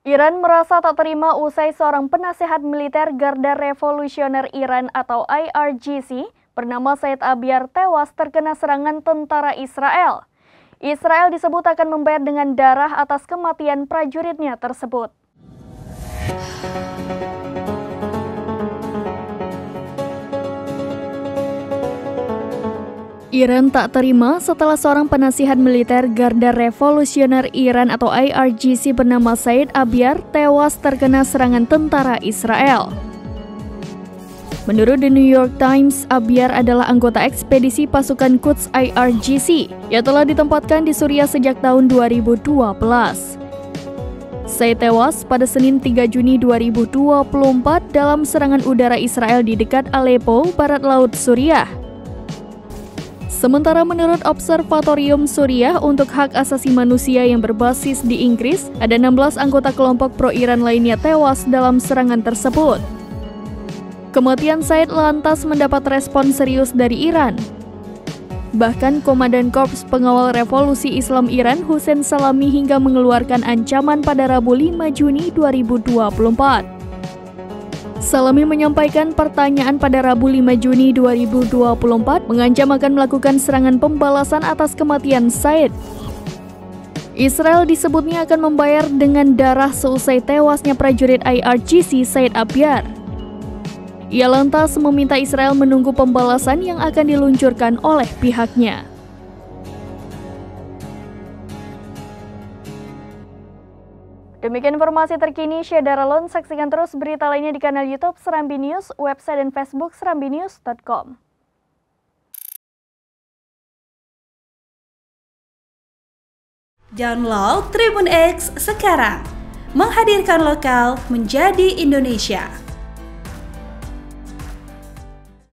Iran merasa tak terima usai seorang penasehat militer Garda Revolusioner Iran atau IRGC bernama Saeid Abyar tewas terkena serangan tentara Israel. Israel disebut akan membayar dengan darah atas kematian prajuritnya tersebut. Iran tak terima setelah seorang penasihat militer Garda Revolusioner Iran atau IRGC bernama Saeid Abyar tewas terkena serangan tentara Israel. Menurut The New York Times, Abyar adalah anggota ekspedisi pasukan Quds IRGC yang telah ditempatkan di Suriah sejak tahun 2012. Saeid tewas pada Senin 3 Juni 2024 dalam serangan udara Israel di dekat Aleppo, barat laut Suriah. Sementara menurut Observatorium Suriah untuk hak asasi manusia yang berbasis di Inggris, ada 16 anggota kelompok pro-Iran lainnya tewas dalam serangan tersebut. Kematian Saeid lantas mendapat respon serius dari Iran. Bahkan Komandan Korps Pengawal Revolusi Islam Iran Hossein Salami hingga mengeluarkan ancaman pada Rabu 5 Juni 2024. Salami menyampaikan pertanyaan pada Rabu 5 Juni 2024 mengancam akan melakukan serangan pembalasan atas kematian Saeid. Israel disebutnya akan membayar dengan darah seusai tewasnya prajurit IRGC Saeid Abyar. Ia lantas meminta Israel menunggu pembalasan yang akan diluncurkan oleh pihaknya. Demikian informasi terkini, saya Dara Lon, saksikan terus berita lainnya di kanal YouTube Serambi News, website dan Facebook serambinews.com. Download TribunX sekarang, menghadirkan lokal menjadi Indonesia.